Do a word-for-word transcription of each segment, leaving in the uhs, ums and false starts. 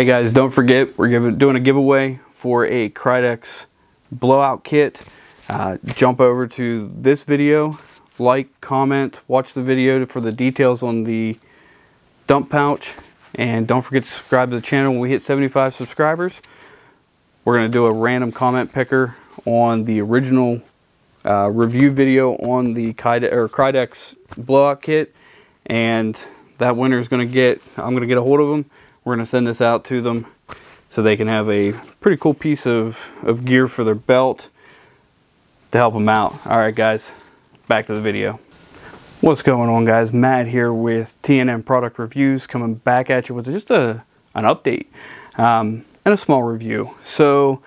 Hey guys, don't forget, we're giving, doing a giveaway for a Kydex blowout kit. Uh, jump over to this video, like, comment, watch the video for the details on the dump pouch, and don't forget to subscribe to the channel. When we hit seventy-five subscribers, we're going to do a random comment picker on the original uh, review video on the Kydex, or Kydex blowout kit, and that winner is going to get, I'm going to get a hold of them. We're going to send this out to them so they can have a pretty cool piece of, of gear for their belt to help them out. All right, guys, back to the video. What's going on, guys? Matt here with T N M Product Reviews, coming back at you with just a, an update um, and a small review. So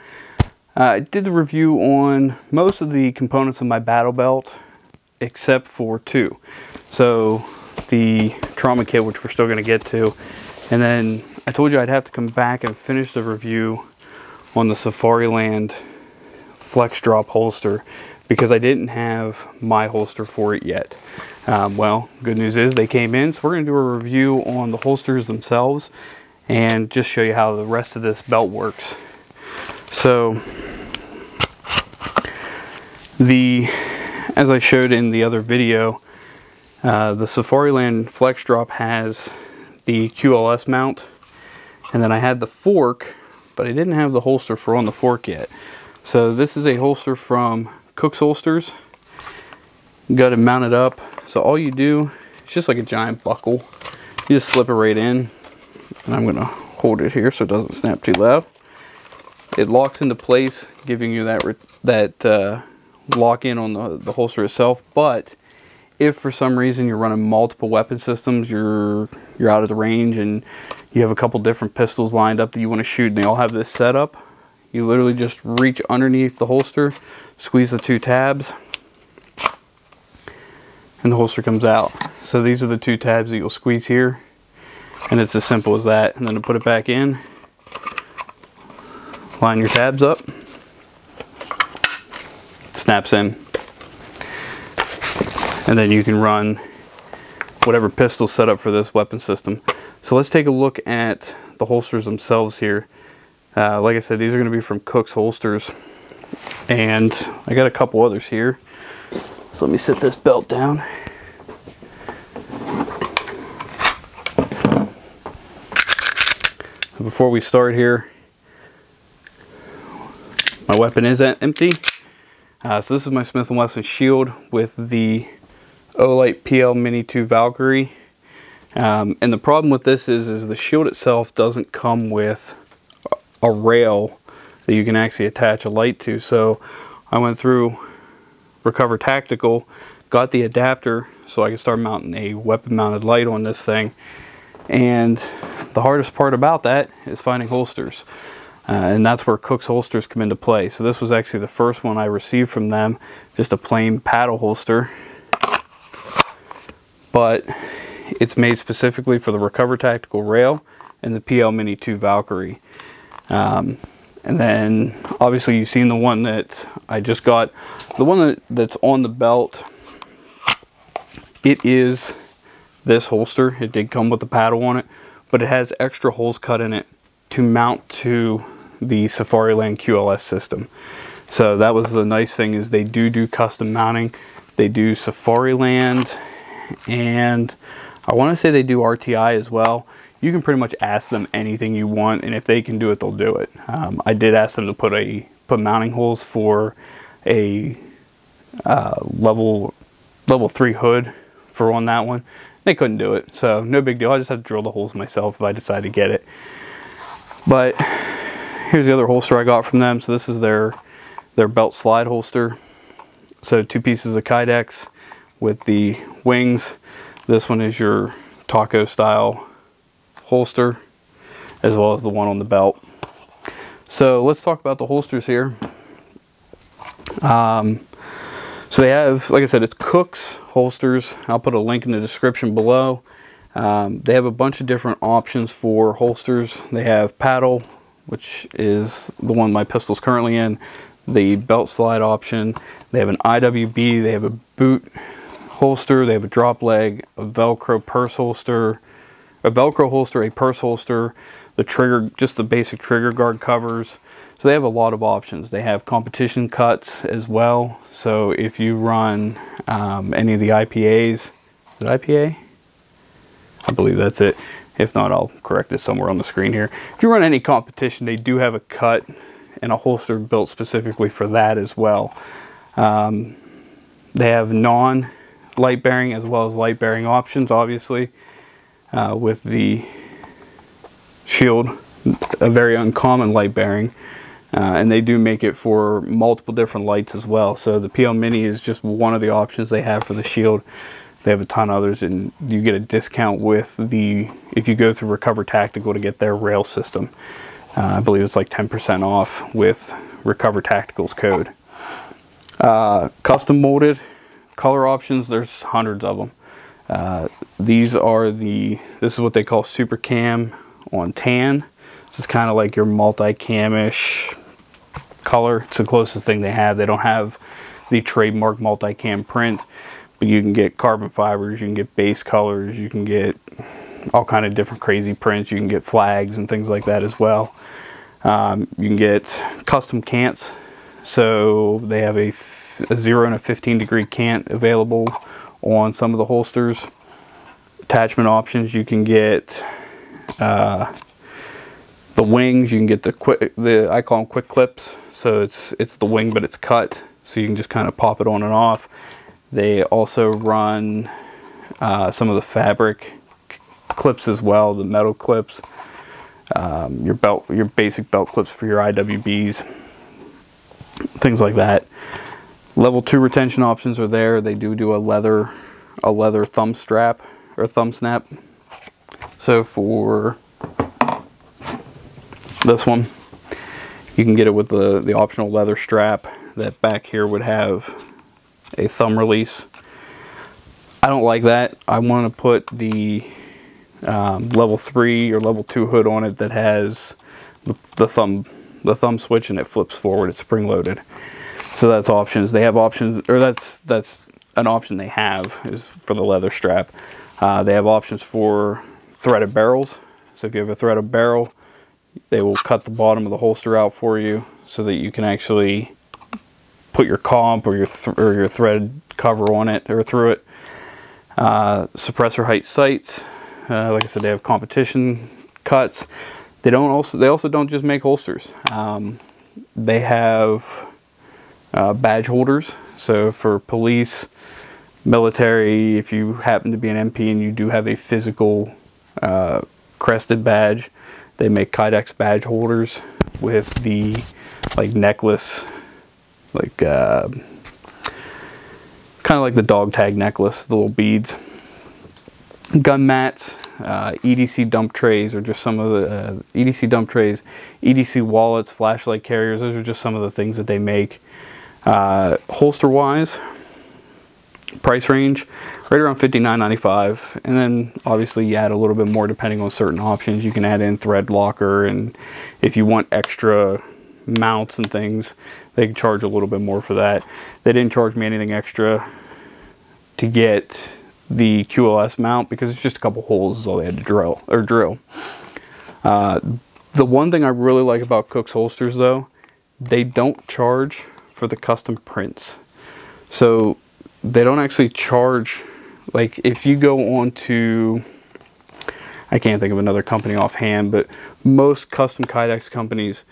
uh, I did the review on most of the components of my battle belt, except for two. So the trauma kit, which we're still going to get to, and then I told you I'd have to come back and finish the review on the Safariland flex drop holster, because I didn't have my holster for it yet. Um, well, good news is they came in, so we're going to do a review on the holsters themselves and just show you how the rest of this belt works. So the, as I showed in the other video, uh, the Safariland flex drop has the Q L S mount, and then I had the fork, but I didn't have the holster for on the fork yet. So this is a holster from Cook's Holsters. Got it mounted up. So all you do, it's just like a giant buckle. You just slip it right in, and I'm gonna hold it here so it doesn't snap too loud. It locks into place, giving you that that uh, lock in on the, the holster itself. But if for some reason you're running multiple weapon systems, you're you're out of the range, and you have a couple different pistols lined up that you want to shoot, and they all have this setup, you literally just reach underneath the holster, squeeze the two tabs, and the holster comes out. So these are the two tabs that you'll squeeze here, and it's as simple as that. And then to put it back in, line your tabs up, it snaps in. And then you can run whatever pistol set up for this weapon system. So let's take a look at the holsters themselves here. Uh, like I said, these are going to be from Cook's Holsters, and I got a couple others here. So let me sit this belt down. So before we start here, my weapon is empty. Uh, so this is my Smith and Wesson shield with the Olight P L Mini two Valkyrie, um, and the problem with this is, is the shield itself doesn't come with a rail that you can actually attach a light to. So I went through Recover Tactical, got the adapter so I could start mounting a weapon mounted light on this thing, and the hardest part about that is finding holsters, uh, and that's where Cook's Holsters come into play. So this was actually the first one I received from them, just a plain paddle holster, but it's made specifically for the Recover Tactical rail and the P L Mini two Valkyrie. Um, and then obviously you've seen the one that I just got. The one that, that's on the belt, it is this holster. It did come with the paddle on it, but it has extra holes cut in it to mount to the Safariland Q L S system. So that was the nice thing, is they do do custom mounting. They do Safariland, and I want to say they do R T I as well. You can pretty much ask them anything you want, and if they can do it, they'll do it. Um, I did ask them to put a put mounting holes for a uh, level level three hood for on that one. They couldn't do it, so no big deal. I just have to drill the holes myself if I decide to get it. But here's the other holster I got from them. So this is their their belt slide holster. So two pieces of Kydex with the wings. This one is your taco style holster, as well as the one on the belt. So let's talk about the holsters here. Um, so they have, like I said, it's Cook's Holsters. I'll put a link in the description below. Um, they have a bunch of different options for holsters. They have paddle, which is the one my pistol's currently in, the belt slide option. They have an I W B, they have a boot holster, they have a drop leg, a Velcro purse holster, a Velcro holster, a purse holster, the trigger, just the basic trigger guard covers. So they have a lot of options. They have competition cuts as well. So if you run um, any of the I P As, is it I P A? I believe that's it. If not, I'll correct it somewhere on the screen here. If you run any competition, they do have a cut and a holster built specifically for that as well. Um, they have non-light bearing as well as light bearing options, obviously, uh, with the shield, a very uncommon light bearing. Uh, and they do make it for multiple different lights as well. So the P L Mini is just one of the options they have for the shield. They have a ton of others, and you get a discount with the, if you go through Recover Tactical to get their rail system. Uh, I believe it's like ten percent off with Recover Tactical's code. Uh, custom molded color options, there's hundreds of them. Uh, these are the, this is what they call Super Cam on tan. This is kind of like your multi-cam-ish color. It's the closest thing they have. They don't have the trademark multi-cam print. You can get carbon fibers, you can get base colors, you can get all kind of different crazy prints, you can get flags and things like that as well. Um, you can get custom cants, so they have a, a zero and a fifteen degree cant available on some of the holsters. Attachment options, you can get uh, the wings, you can get the quick, the I call them quick clips, so it's it's the wing but it's cut, so you can just kind of pop it on and off. They also run uh, some of the fabric clips as well, the metal clips, um, your belt, your basic belt clips for your I W Bs, things like that. Level two retention options are there. They do do a leather, a leather thumb strap or thumb snap. So for this one, you can get it with the the optional leather strap that back here would have a thumb release. I don't like that. I want to put the um, level three or level two hood on it that has the, the thumb the thumb switch and it flips forward. It's spring loaded. So that's options. They have options, or that's that's an option they have, is for the leather strap. Uh, they have options for threaded barrels. So if you have a threaded barrel, they will cut the bottom of the holster out for you so that you can actually put your comp or your th or your thread cover on it or through it. Uh, suppressor height sights, uh, like I said, they have competition cuts. They don't also they also don't just make holsters. Um, they have uh, badge holders. So for police, military, if you happen to be an M P and you do have a physical uh, crested badge, they make Kydex badge holders with the like necklace. like uh, kind of like the dog tag necklace, the little beads. Gun mats, uh, E D C dump trays, or just some of the uh, E D C dump trays, E D C wallets, flashlight carriers. Those are just some of the things that they make. Uh, holster wise, price range, right around fifty-nine ninety-five. And then obviously you add a little bit more depending on certain options. You can add in thread locker, and if you want extra mounts and things, they can charge a little bit more for that. They didn't charge me anything extra to get the Q L S mount because it's just a couple holes is all they had to drill or drill. Uh, the one thing I really like about Cook's Holsters though, they don't charge for the custom prints. So they don't actually charge, like if you go on to, I can't think of another company offhand, but most custom Kydex companies,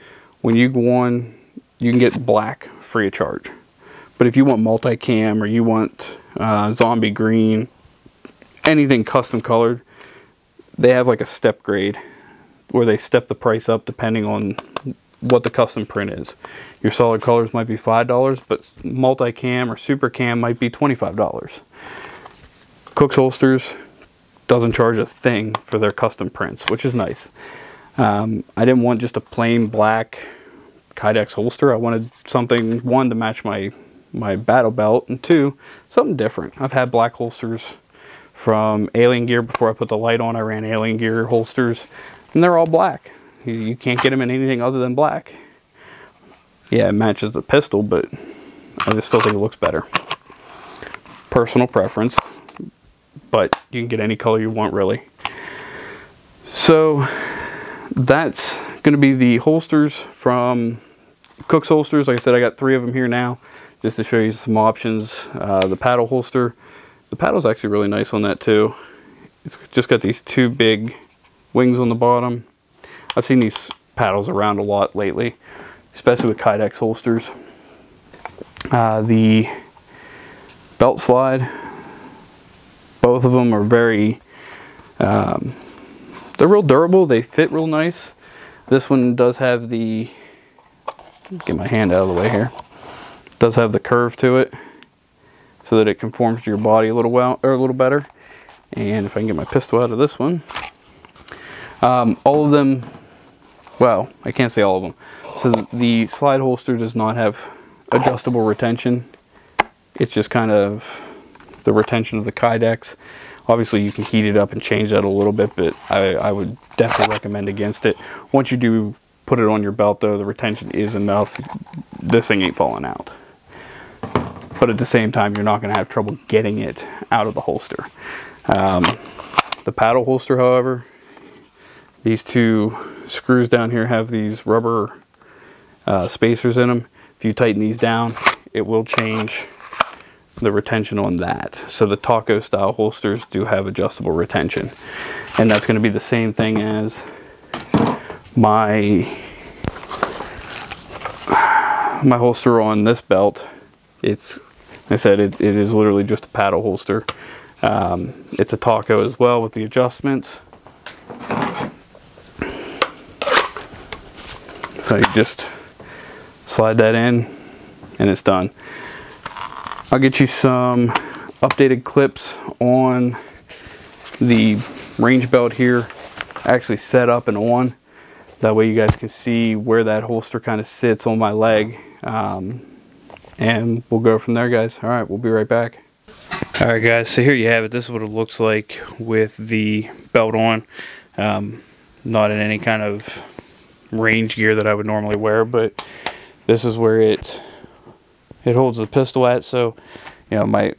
when you go on, you can get black free of charge. But if you want multi-cam or you want uh, zombie green, anything custom colored, they have like a step grade where they step the price up depending on what the custom print is. Your solid colors might be five dollars, but multi-cam or super cam might be twenty-five dollars. Cook's Holsters doesn't charge a thing for their custom prints, which is nice. Um, I didn't want just a plain black Kydex holster. I wanted something, one, to match my my battle belt, and two, something different. I've had black holsters from Alien Gear. Before I put the light on, I ran Alien Gear holsters, and they're all black. You, you can't get them in anything other than black. Yeah, it matches the pistol, but I just still think it looks better. Personal preference, but you can get any color you want, really. So that's going to be the holsters from Cook's Holsters. Like I said, I got three of them here now just to show you some options. Uh, the paddle holster. The paddle's actually really nice on that too. It's just got these two big wings on the bottom. I've seen these paddles around a lot lately, especially with Kydex holsters. Uh, the belt slide, both of them are very, um, they're real durable, they fit real nice. This one does have the, get my hand out of the way here, does have the curve to it so that it conforms to your body a little well, or a little better. And if I can get my pistol out of this one, um, all of them, well, I can't say all of them. So the slide holster does not have adjustable retention. It's just kind of the retention of the Kydex. Obviously you can heat it up and change that a little bit, but I, I would definitely recommend against it. Once you do put it on your belt though, the retention is enough. This thing ain't falling out. But at the same time, you're not gonna have trouble getting it out of the holster. Um, the paddle holster, however, these two screws down here have these rubber uh, spacers in them. If you tighten these down, it will change the retention on that. So the taco style holsters do have adjustable retention, and that's going to be the same thing as my my holster on this belt. It's, like I said, it, it is literally just a paddle holster. Um, it's a taco as well with the adjustments. So you just slide that in and it's done. I'll get you some updated clips on the range belt here, actually set up and on. That way you guys can see where that holster kind of sits on my leg. Um, and we'll go from there, guys. All right, we'll be right back. All right, guys, so here you have it. This is what it looks like with the belt on. Um, not in any kind of range gear that I would normally wear, but this is where it it holds the pistol at. So you know, my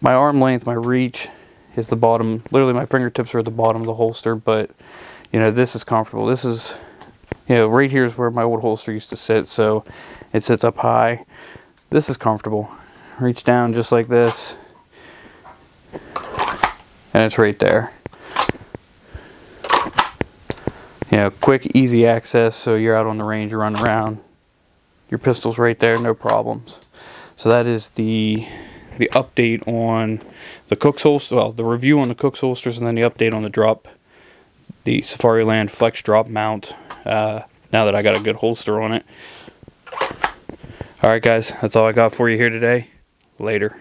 my arm length, my reach is the bottom, literally my fingertips are at the bottom of the holster, but you know, this is comfortable. This is, you know, right here is where my old holster used to sit, so it sits up high. This is comfortable. Reach down just like this and it's right there. You know, quick, easy access, so you're out on the range, you run around, your pistol's right there, no problems. So that is the the update on the Cook's holster, well, the review on the Cook's holsters, and then the update on the drop, the Safariland Flex Drop Mount, uh, now that I got a good holster on it. All right, guys, that's all I got for you here today. Later.